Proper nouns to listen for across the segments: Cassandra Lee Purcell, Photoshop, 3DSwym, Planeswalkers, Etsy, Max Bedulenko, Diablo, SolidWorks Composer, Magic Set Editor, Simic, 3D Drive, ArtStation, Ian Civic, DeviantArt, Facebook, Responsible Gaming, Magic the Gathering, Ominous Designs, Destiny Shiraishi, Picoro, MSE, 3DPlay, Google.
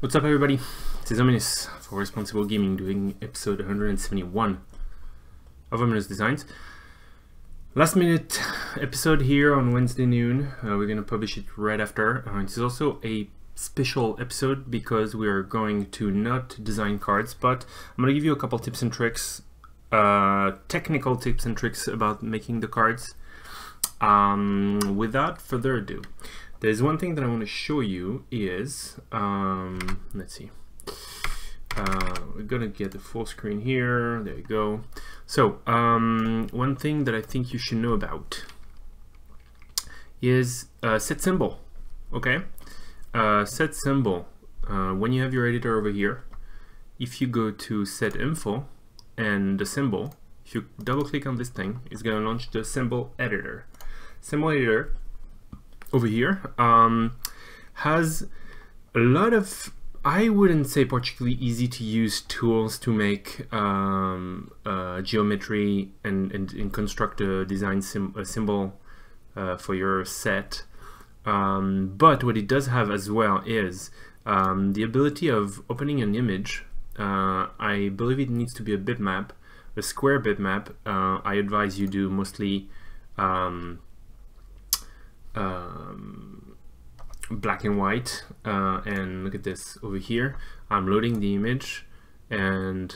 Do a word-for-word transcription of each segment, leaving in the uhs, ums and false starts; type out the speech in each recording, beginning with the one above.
What's up everybody, this is Ominous for Responsible Gaming doing episode one hundred seventy-one of Ominous Designs. Last minute episode here on Wednesday noon, uh, we're gonna publish it right after. Uh, it's also a special episode because we are going to not design cards, but I'm gonna give you a couple tips and tricks, uh, technical tips and tricks about making the cards. Um, without further ado, there's one thing that I want to show you is, um, let's see, uh, we're gonna get the full screen here, there you go. So, um, one thing that I think you should know about is uh, set symbol, okay? Uh, set symbol, uh, when you have your editor over here, if you go to set info and the symbol, if you double click on this thing, it's gonna launch the symbol editor. Symbol editor over here um, has a lot of, I wouldn't say particularly easy to use tools to make um, uh, geometry and, and, and construct a design sim a symbol uh, for your set. Um, but what it does have as well is um, the ability of opening an image. Uh, I believe it needs to be a bitmap, a square bitmap. Uh, I advise you do mostly um, Um, black and white, uh, and look at this over here. I'm loading the image, and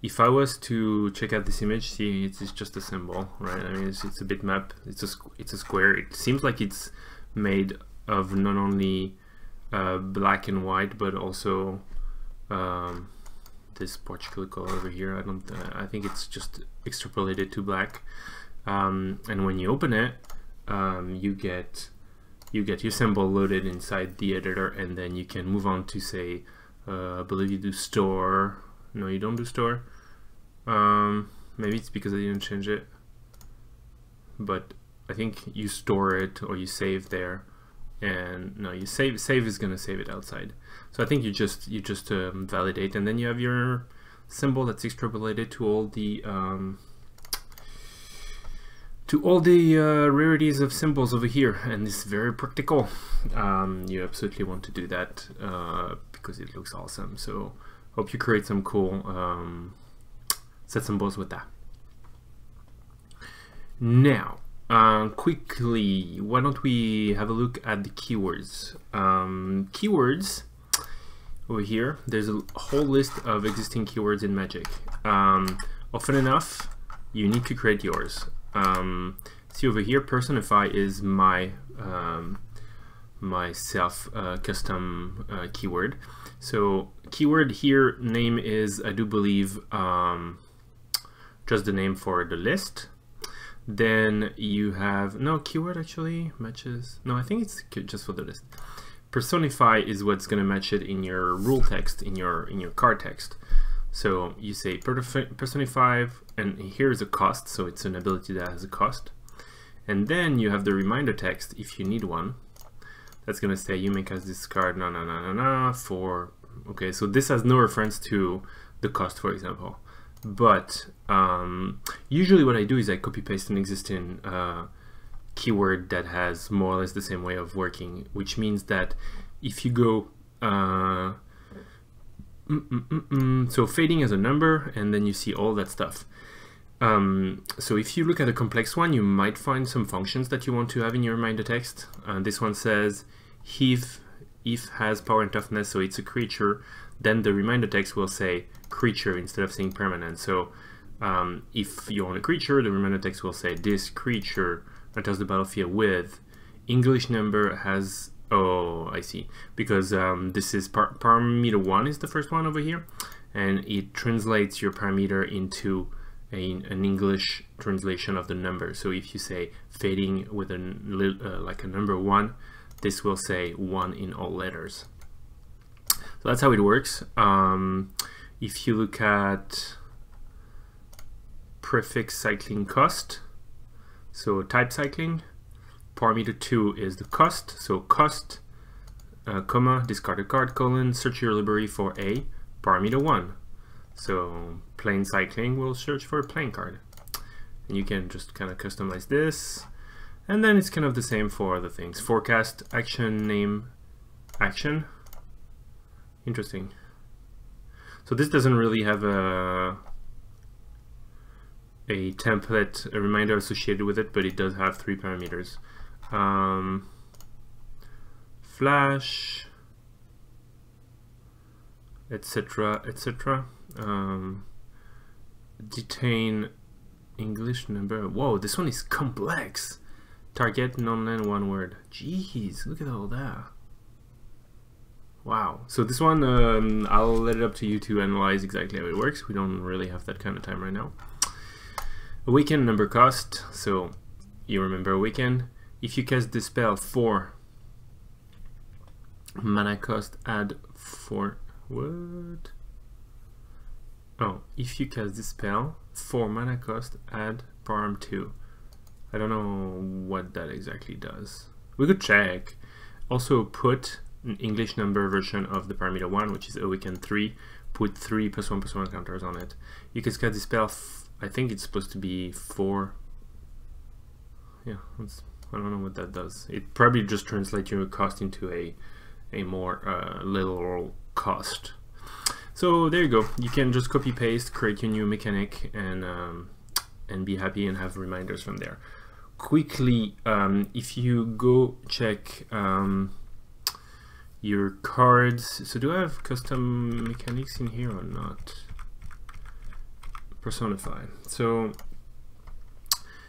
if I was to check out this image, see, it's, it's just a symbol, right? I mean, it's, it's a bitmap. It's a it's a square. It seems like it's made of not only uh, black and white, but also um, this particular color over here. I don't. I think it's just extrapolated to black. Um, and when you open it, Um, you get you get your symbol loaded inside the editor, and then you can move on to say, uh, I believe you do store. No, you don't do store. Um, maybe it's because I didn't change it, but I think you store it or you save there. And no, you save save is gonna save it outside. So I think you just you just um, validate, and then you have your symbol that's extrapolated to all the. Um, to all the uh, rarities of symbols over here, and it's very practical. Um, you absolutely want to do that uh, because it looks awesome. So hope you create some cool um, set symbols with that. Now, uh, quickly, why don't we have a look at the keywords. Um, keywords, over here, there's a whole list of existing keywords in Magic. Um, often enough, you need to create yours. Um, see over here, personify is my um, my self uh, custom uh, keyword. So keyword here name is, I do believe, um, just the name for the list. Then you have no keyword actually matches. No, I think it's just for the list. Personify is what's gonna match it in your rule text, in your in your card text. So you say personify, and here is a cost, so it's an ability that has a cost. And then you have the reminder text, if you need one, that's gonna say you may cast this card, no, no, no, no, no, for, okay, so this has no reference to the cost, for example. But um, usually what I do is I copy paste an existing uh, keyword that has more or less the same way of working, which means that if you go, uh, Mm -mm -mm -mm. so fading as a number, and then you see all that stuff. Um, so if you look at a complex one, you might find some functions that you want to have in your reminder text. Uh, this one says if, if has power and toughness, so it's a creature, then the reminder text will say creature instead of saying permanent. So um, if you want a creature, the reminder text will say this creature enters the battlefield with English number has. Oh, I see, because um, this is par parameter one is the first one over here, and it translates your parameter into a, an English translation of the number. So if you say fading with a uh, like a number one, this will say one in all letters. So that's how it works. Um, if you look at prefix cycling cost, so type cycling, parameter two is the cost, so cost, uh, comma, discard a card, colon, search your library for a parameter one. So plain cycling will search for a plain card. And you can just kind of customize this. And then it's kind of the same for other things. Forecast, action, name, action. Interesting. So this doesn't really have a a template, a reminder associated with it, but it does have three parameters. Um, flash, et cetera, et cetera. Um, detain English number. Whoa, this one is complex. Target non-land one word. Jeez, look at all that. Wow. So this one, um, I'll let it up to you to analyze exactly how it works. We don't really have that kind of time right now. A weekend number cost. So you remember a weekend. If you cast the spell for mana cost, add four. What? Oh, if you cast the spell for mana cost, add parm two. I don't know what that exactly does. We could check. Also put an English number version of the parameter one, which is a weekend three. Put three plus one plus one counters on it. You can cast the spell. F I think it's supposed to be four. Yeah, it's, I don't know what that does. It probably just translates your cost into a a more uh, literal cost. So there you go. You can just copy paste, create your new mechanic, and um, and be happy and have reminders from there. Quickly, um, if you go check um, your cards. So do I have custom mechanics in here or not? Personify. So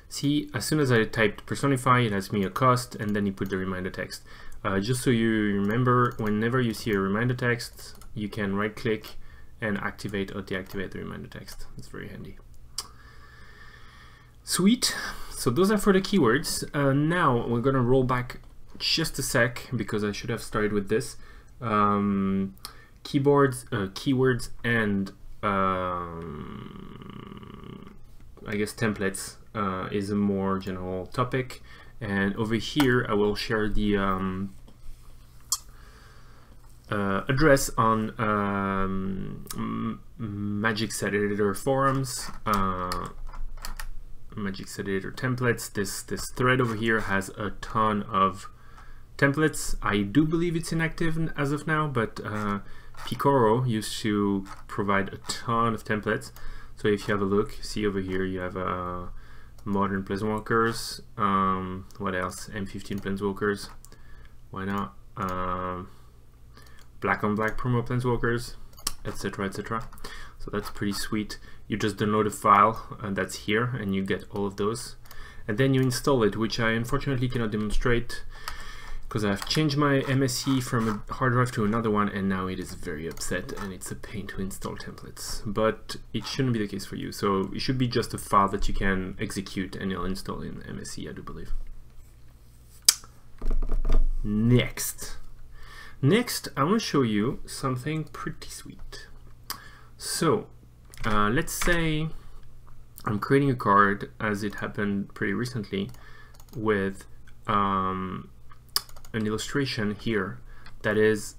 see, as soon as I typed personify, it asks me a cost, and then you put the reminder text. Uh, just so you remember, whenever you see a reminder text, you can right click and activate or deactivate the reminder text. It's very handy. Sweet. So those are for the keywords. Uh, now we're gonna roll back just a sec because I should have started with this. Um, keyboards, uh, keywords, and um, I guess templates uh, is a more general topic. And over here, I will share the um, uh, address on um, Magic Set Editor forums. Uh, Magic Set Editor templates. This this thread over here has a ton of templates. I do believe it's inactive as of now, but uh, Picoro used to provide a ton of templates. So if you have a look, see over here you have a uh, modern planeswalkers. Um, what else? M fifteen planeswalkers. Why not? Um, black on black promo planeswalkers, et cetera, et cetera. So that's pretty sweet. You just download a file uh, that's here, and you get all of those, and then you install it, which I unfortunately cannot demonstrate because I've changed my M S E from a hard drive to another one, and now it is very upset, and it's a pain to install templates. But it shouldn't be the case for you. So it should be just a file that you can execute, and it'll install in M S E, I do believe. Next, next, I want to show you something pretty sweet. So uh, let's say I'm creating a card, as it happened pretty recently, with um, an illustration here that is,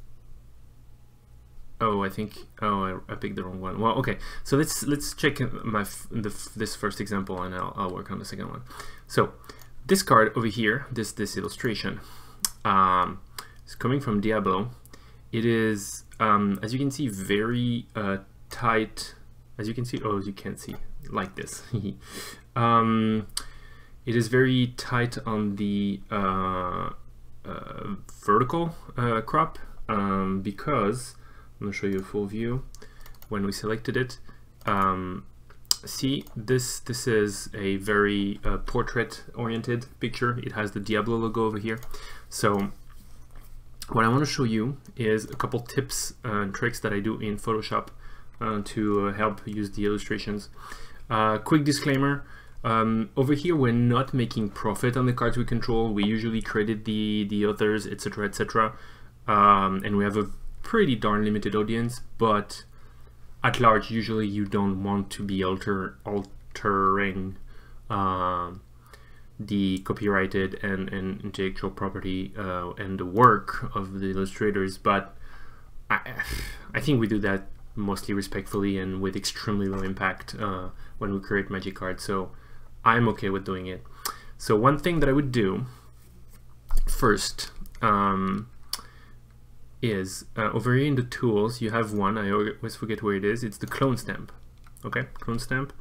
oh, I think, oh, I, I picked the wrong one. Well, okay, so let's let's check my the, this first example, and I'll, I'll work on the second one. So this card over here, this this illustration, um, is coming from Diablo. It is, um, as you can see, very uh, tight, as you can see, oh, as you can see, like this. um, it is very tight on the uh, uh, vertical uh, crop um, because, I'm gonna show you a full view, when we selected it, um, see, this this is a very uh, portrait-oriented picture. It has the Diablo logo over here. So what I want to show you is a couple tips and tricks that I do in Photoshop Uh, to uh, help use the illustrations. Uh, quick disclaimer, um, over here we're not making profit on the cards we control. We usually credit the, the authors, et cetera, et cetera. Um, and we have a pretty darn limited audience, but at large, usually you don't want to be alter, altering uh, the copyrighted and, and intellectual property uh, and the work of the illustrators. But I, I think we do that mostly respectfully and with extremely low impact uh, when we create magic cards, so I'm okay with doing it. So one thing that I would do first, um, is uh, over here in the tools you have one, I always forget where it is, it's the clone stamp. Okay, clone stamp.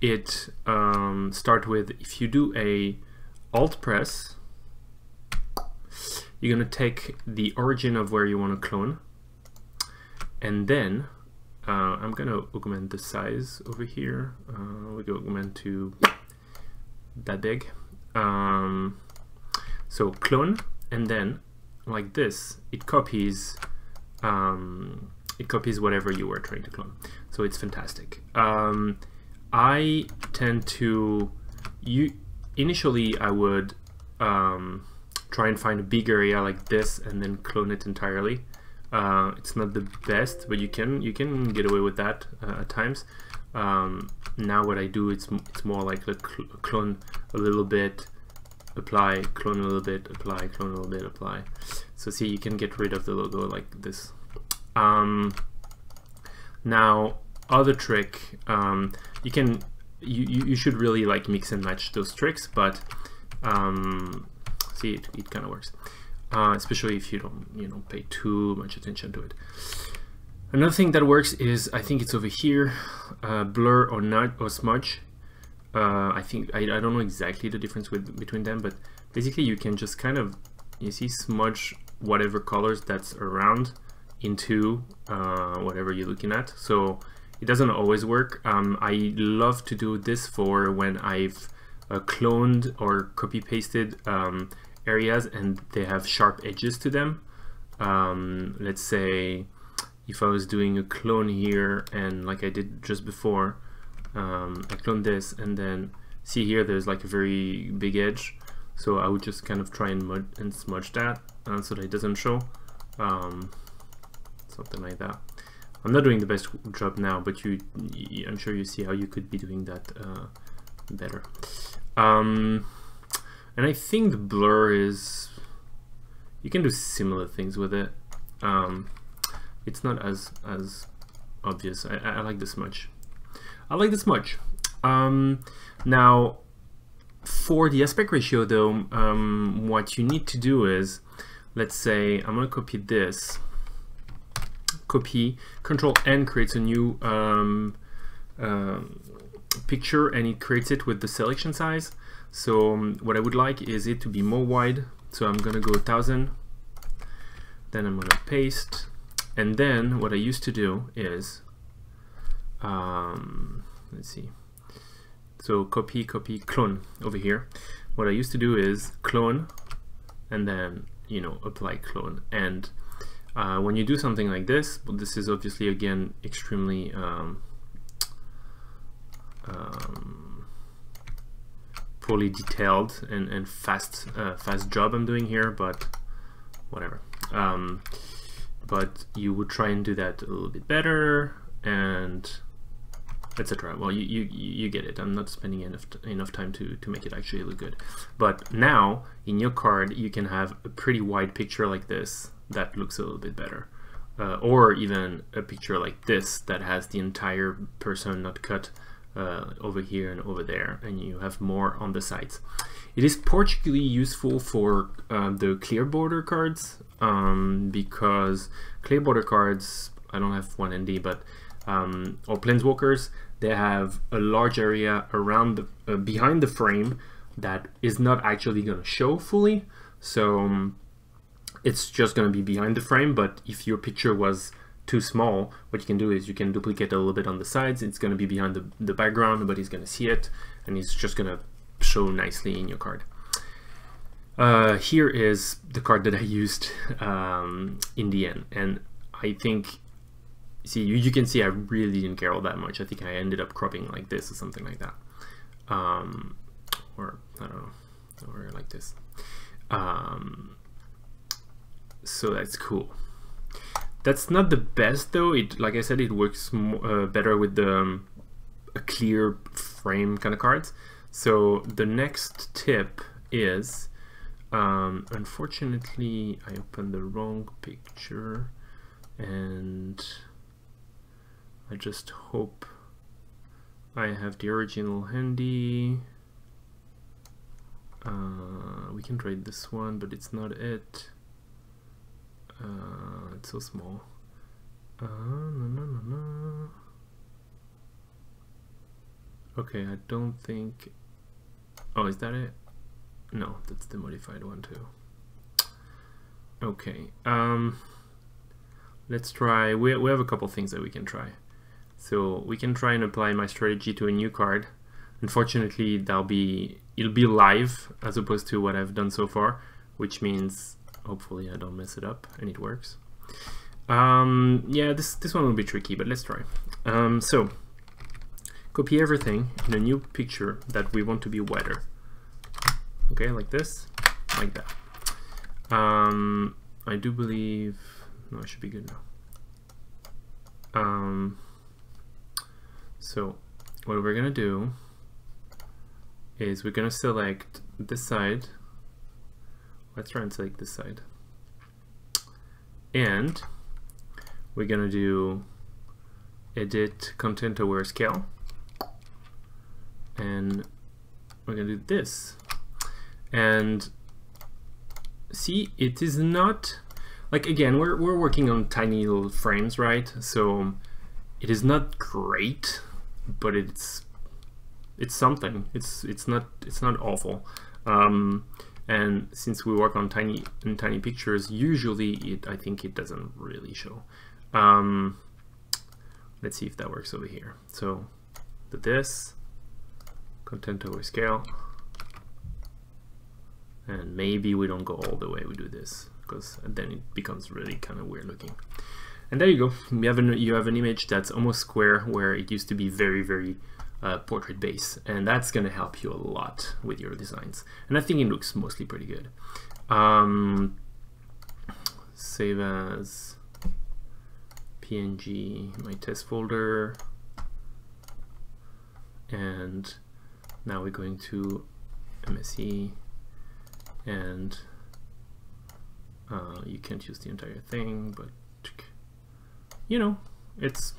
It um, starts with, if you do a alt press, you're gonna take the origin of where you want to clone, and then uh, I'm gonna augment the size over here. Uh, we go augment to that big. Um, so clone, and then like this, it copies um, it copies whatever you were trying to clone. So it's fantastic. Um, I tend to you initially I would um, try and find a big area like this and then clone it entirely. Uh, it's not the best, but you can you can get away with that uh, at times. Um, now what I do, it's it's more like a cl clone a little bit, apply, clone a little bit, apply, clone a little bit, apply. So see, you can get rid of the logo like this. Um, now other trick, um, you can you you should really like mix and match those tricks, but um, see it, it kind of works, uh, especially if you don't you know pay too much attention to it. Another thing that works is, I think it's over here, uh, blur or not or smudge. Uh, I think I, I don't know exactly the difference with between them, but basically you can just kind of you see smudge whatever colors that's around into uh, whatever you're looking at. So it doesn't always work. Um, I love to do this for when I've uh, cloned or copy pasted um, areas and they have sharp edges to them. Um, let's say if I was doing a clone here, and like I did just before, um, I cloned this, and then see here there's like a very big edge, so I would just kind of try and, mud and smudge that uh, so that it doesn't show, um, something like that. I'm not doing the best job now, but you, you I'm sure you see how you could be doing that uh, better. Um, and I think the blur is, you can do similar things with it. Um, It's not as as obvious. I, I like the smudge. I like the smudge. Um, now, for the aspect ratio, though, um, what you need to do is, let's say I'm gonna copy this. Copy, Control N creates a new um, uh, picture, and it creates it with the selection size. So um, what I would like is it to be more wide. So I'm gonna go one thousand. Then I'm gonna paste. And then what I used to do is, um, let's see, so copy, copy, clone over here. What I used to do is clone and then, you know, apply clone. And uh, when you do something like this, but this is obviously, again, extremely um, um, poorly detailed and, and fast, uh, fast job I'm doing here, but whatever. Um, but you would try and do that a little bit better, and et cetera. Well, you, you, you get it. I'm not spending enough, enough time to, to make it actually look good. But now, in your card, you can have a pretty wide picture like this that looks a little bit better. Uh, or even a picture like this that has the entire person not cut uh, over here and over there, and you have more on the sides. It is particularly useful for uh, the clear border cards, Um, because clear border cards, I don't have one N D, but um, or planeswalkers, they have a large area around the, uh, behind the frame that is not actually going to show fully. So um, it's just going to be behind the frame. But if your picture was too small, what you can do is you can duplicate a little bit on the sides. It's going to be behind the, the background, but he's going to see it, and it's just going to show nicely in your card. Uh, here is the card that I used um, in the end, and I think, see, you, you can see I really didn't care all that much. I think I ended up cropping like this or something like that, um, or I don't know, or like this. Um, so that's cool. That's not the best though. It, like I said, it works more, uh, better with the um, a clear frame kind of cards. So the next tip is, Um, unfortunately, I opened the wrong picture, and I just hope I have the original handy. Uh, we can trade this one, but it's not it. Uh, so small. Uh, no, no, no, no. Okay, I don't think... Oh, is that it? No, that's the modified one too. Okay, um, let's try... We, we have a couple things that we can try. So we can try and apply my strategy to a new card. Unfortunately, that'll be it'll be live as opposed to what I've done so far, which means hopefully I don't mess it up and it works. Um, yeah, this this one will be tricky, but let's try. Um, so copy everything in a new picture that we want to be wetter. Okay, like this, like that. Um, I do believe no, I should be good now. Um, so what we're gonna do is we're gonna select this side. Let's try and select this side, and we're gonna do edit content aware scale, and we're gonna do this. And see, it is not like, again, we're we're working on tiny little frames, right? So it is not great, but it's it's something. It's it's not it's not awful. Um, and since we work on tiny and tiny pictures, usually it I think it doesn't really show. Um, let's see if that works over here. So this content over scale, and maybe we don't go all the way. We do this because then it becomes really kind of weird looking. And there you go. You have an, you have an image that's almost square where it used to be very, very uh, portrait based, and that's going to help you a lot with your designs. And I think it looks mostly pretty good. Um, save as P N G, my test folder, and now we're going to M S E, and uh, you can't use the entire thing, but you know, it's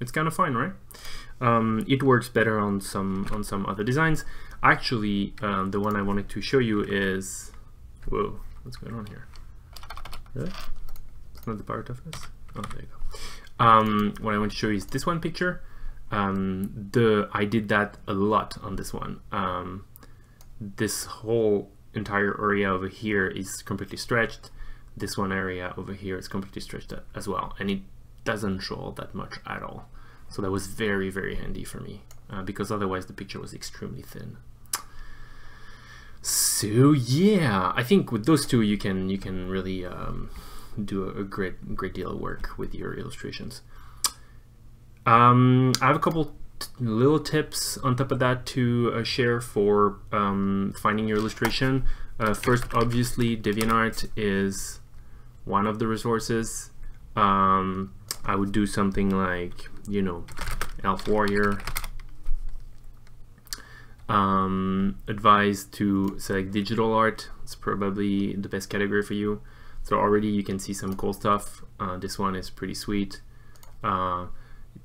it's kind of fine, right? Um, it works better on some on some other designs. Actually, um, the one I wanted to show you is, whoa, what's going on here? Really? It's not the power toughness. Oh, there you go. Um, what I want to show you is this one picture. Um, the I did that a lot on this one. Um, this whole entire area over here is completely stretched. This one area over here is completely stretched as well, and it doesn't show that much at all. So that was very, very handy for me, uh, because otherwise the picture was extremely thin. So yeah, I think with those two you can you can really um, do a great great deal of work with your illustrations. Um, I have a couple little tips on top of that to uh, share for um, finding your illustration. Uh, first, obviously, DeviantArt is one of the resources. Um, I would do something like, you know, Elf Warrior. Um, advised to select digital art. It's probably the best category for you. So already you can see some cool stuff. Uh, this one is pretty sweet. Uh,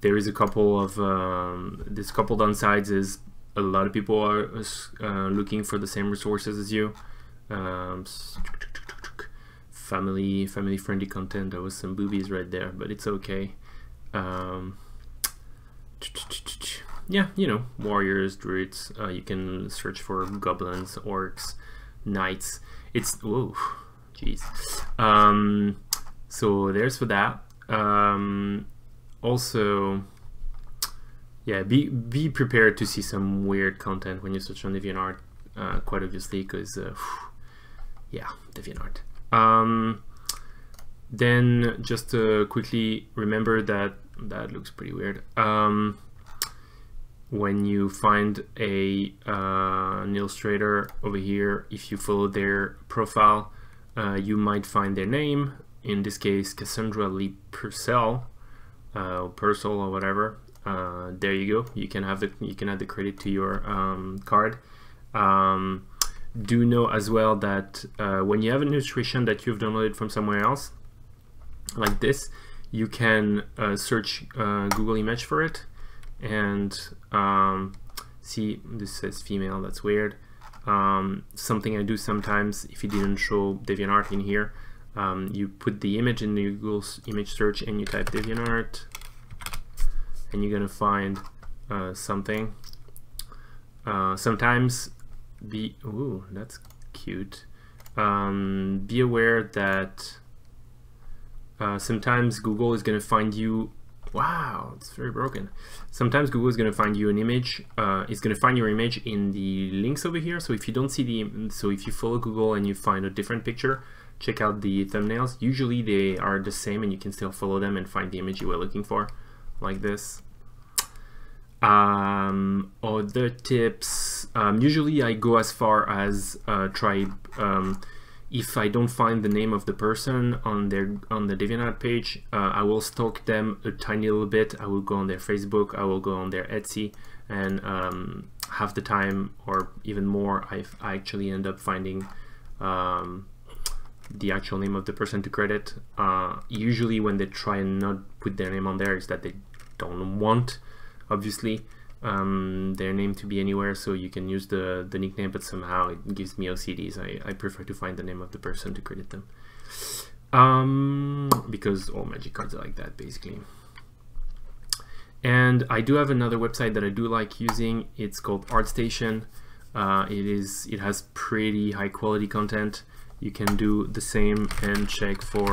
there is a couple of, um, this couple downsides is a lot of people are uh, looking for the same resources as you. Um, family, family friendly content. There was some boobies right there, but it's okay. Um, yeah, you know, warriors, druids. Uh, you can search for goblins, orcs, knights. It's whoa, jeez. Um, so there's for that. Um, also, yeah, be be prepared to see some weird content when you search on DeviantArt. Uh, quite obviously, because uh, yeah, DeviantArt. Um, then just uh, quickly remember that that looks pretty weird. Um, when you find a uh, an illustrator over here, if you follow their profile, uh, you might find their name. In this case, Cassandra Lee Purcell, uh, or Purcell or whatever. Uh, there you go. You can have the you can add the credit to your um, card. Um, do know as well that uh, when you have an illustration that you've downloaded from somewhere else like this, you can uh, search uh, Google image for it, and um, see, this says female, that's weird. Um, something I do sometimes, if it didn't show DeviantArt in here, Um, you put the image in the Google image search and you type DeviantArt, and you're gonna find uh, something. Uh, sometimes be ooh, that's cute. Um, be aware that uh, sometimes Google is gonna find you. Wow, it's very broken. Sometimes Google is going to find you an image. Uh, it's going to find your image in the links over here. So if you don't see the, so if you follow Google and you find a different picture, check out the thumbnails. Usually they are the same, and you can still follow them and find the image you were looking for, like this. Um, other tips. Um, usually I go as far as uh, try. Um, If I don't find the name of the person on their on the DeviantArt page, uh, I will stalk them a tiny little bit. I will go on their Facebook, I will go on their Etsy, and um, half the time or even more, I've, I actually end up finding um, the actual name of the person to credit. Uh, usually when they try and not put their name on there, is that they don't want, obviously, Um, their name to be anywhere, so you can use the, the nickname, but somehow it gives me O C Ds. I, I prefer to find the name of the person to credit them. Um, because all magic cards are like that, basically. And I do have another website that I do like using. It's called ArtStation. Uh, it is it has pretty high quality content. You can do the same and check for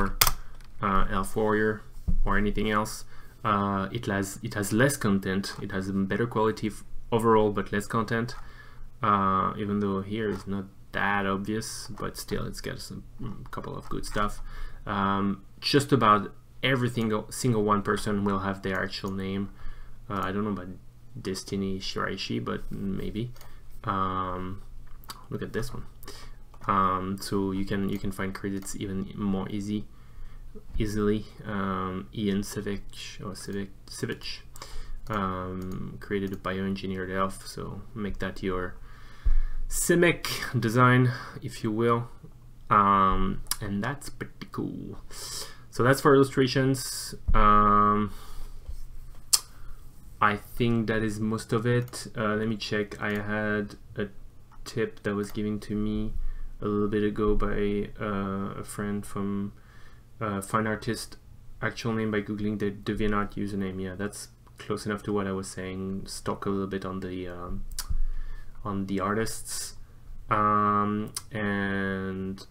uh, Elf Warrior or anything else. Uh, it has it has less content. It has a better quality overall, but less content. Uh, even though here is not that obvious, but still it's got some couple of good stuff. Um, just about every single single one person will have their actual name. Uh, I don't know about Destiny Shiraishi, but maybe. Um, look at this one. Um, so you can you can find credits even more easy. Easily, um, Ian Civic or Civic Civic um, created a bioengineered elf, so make that your Simic design, if you will, um, and that's pretty cool. So that's for illustrations. Um, I think that is most of it. Uh, let me check. I had a tip that was given to me a little bit ago by uh, a friend from. Uh, find artist actual name by googling the DeviantArt username. Yeah, that's close enough to what I was saying. Stock a little bit on the um, on the artists, um, and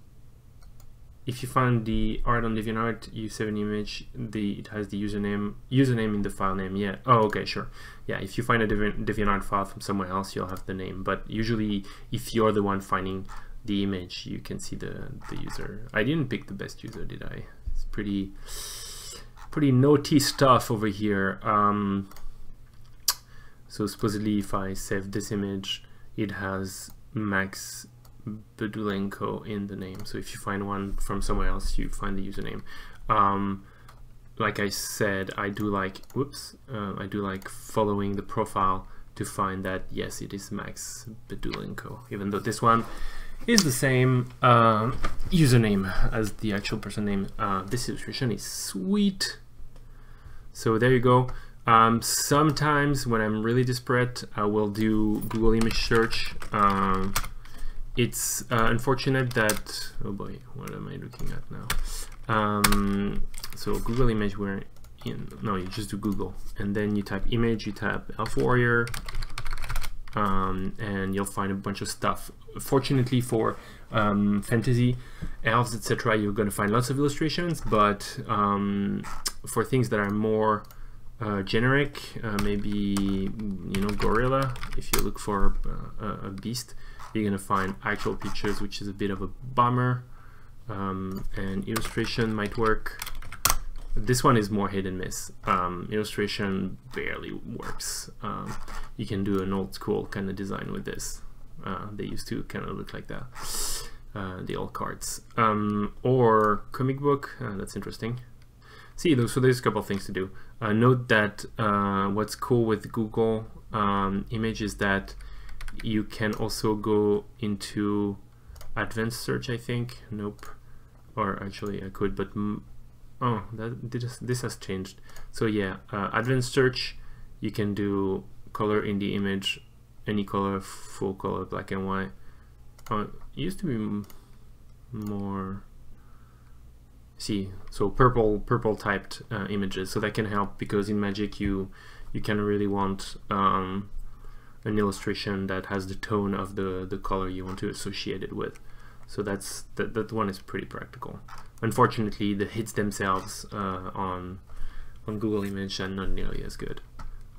if you find the art on DeviantArt, you save an image. The it has the username username in the file name. Yeah. Oh, okay, sure. Yeah, if you find a DeviantArt file from somewhere else, you'll have the name. But usually, if you're the one finding the image, you can see the the user. I didn't pick the best user, did I? It's pretty pretty naughty stuff over here. Um, so supposedly if I save this image, it has Max Bedulenko in the name. So if you find one from somewhere else, you find the username. Um, like I said, I do like whoops uh, I do like following the profile to find that yes, it is Max Bedulenko, even though this one is the same uh, username as the actual person name. Uh, this illustration is sweet. So there you go. Um, sometimes when I'm really desperate, I will do Google image search. Um, it's uh, unfortunate that, oh boy, what am I looking at now? Um, so Google image we're in, no, you just do Google. And then you type image, you type Elf Warrior, Um, and you'll find a bunch of stuff. Fortunately for um, fantasy, elves, et cetera, you're going to find lots of illustrations, but um, for things that are more uh, generic, uh, maybe, you know, gorilla, if you look for uh, a beast, you're going to find actual pictures, which is a bit of a bummer, um, and illustration might work. This one is more hit and miss. Um, illustration barely works. Um, you can do an old school kind of design with this. Uh, they used to kind of look like that, uh, the old cards. Um, or comic book, uh, that's interesting. See, so there's a couple of things to do. Uh, note that uh, what's cool with Google um, Image is that you can also go into advanced search, I think. Nope. Or actually I could, but m Oh, that, this, this has changed. So yeah, uh, advanced search, you can do color in the image, any color, full color, black and white. Oh, it used to be more see, so purple purple typed uh, images. So that can help, because in Magic you you can really want um, an illustration that has the tone of the the color you want to associate it with. So that's that, that one is pretty practical. Unfortunately, the hits themselves uh, on on Google Image are not nearly as good,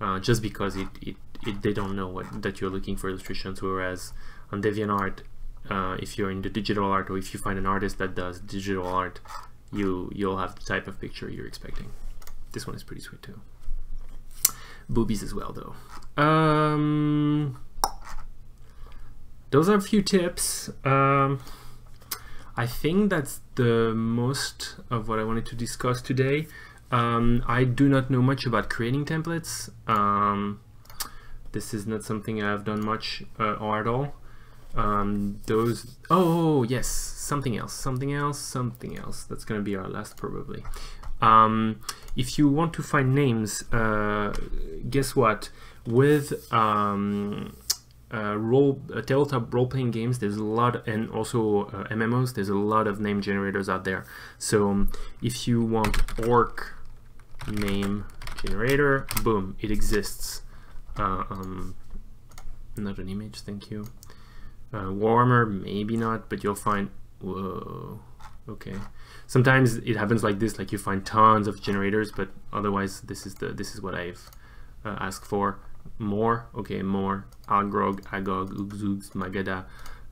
uh, just because it, it, it they don't know what that you're looking for illustrations. Whereas on DeviantArt, uh, if you're in the digital art, or if you find an artist that does digital art, you you'll have the type of picture you're expecting. This one is pretty sweet too. Boobies as well, though. Um, those are a few tips. Um, I think that's the most of what I wanted to discuss today. Um, I do not know much about creating templates. Um, this is not something I've done much uh, or at all. Um, those, oh yes, something else, something else, something else. That's gonna be our last probably. Um, if you want to find names, uh, guess what? With um, uh, role, uh, tabletop role-playing games, there's a lot, and also uh, M M Os, there's a lot of name generators out there. So um, if you want orc name generator, boom, it exists. Uh, um, not an image, thank you. Uh, warmer, maybe not, but you'll find, whoa, okay. Sometimes it happens like this, like you find tons of generators, but otherwise this is the this is what I've uh, asked for. More, okay, more. Agrog, Agog, Ugzugs, Magada.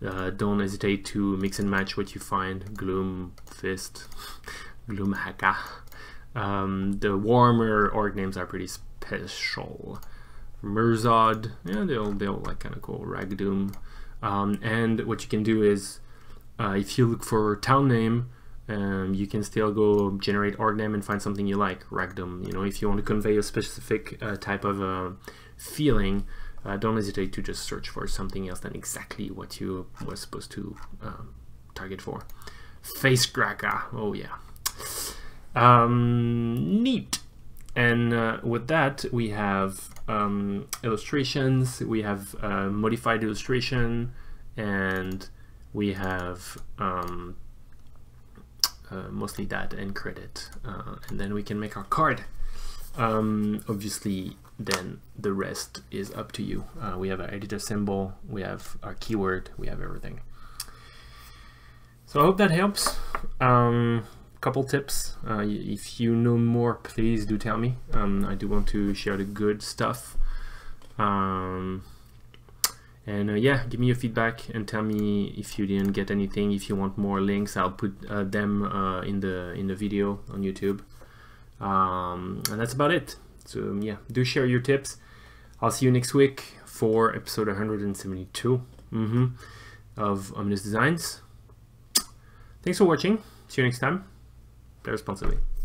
Uh, don't hesitate to mix and match what you find. Gloom Fist, Gloom Haka. Um, the warmer org names are pretty special. Mirzod, yeah, they all they all like kind of cool. Ragdoom, um, and what you can do is uh, if you look for town name. Um, you can still go generate org name and find something you like. Ragdoom, you know, if you want to convey a specific uh, type of uh, feeling, uh, don't hesitate to just search for something else than exactly what you were supposed to um, target for. Face cracker, oh yeah. Um, neat. And uh, with that, we have um, illustrations, we have uh, modified illustration, and we have um, Uh, mostly that and credit, uh, and then we can make our card. Um, obviously then the rest is up to you. Uh, we have our editor symbol, we have our keyword, we have everything. So I hope that helps. Um, couple tips, uh, if you know more, please do tell me. um, I do want to share the good stuff. um, And uh, yeah, give me your feedback and tell me if you didn't get anything. If you want more links, I'll put uh, them uh, in the in the video on YouTube. Um, and that's about it. So yeah, do share your tips. I'll see you next week for episode one hundred seventy-two mm-hmm, of Ominous Designs. Thanks for watching. See you next time. Play responsibly.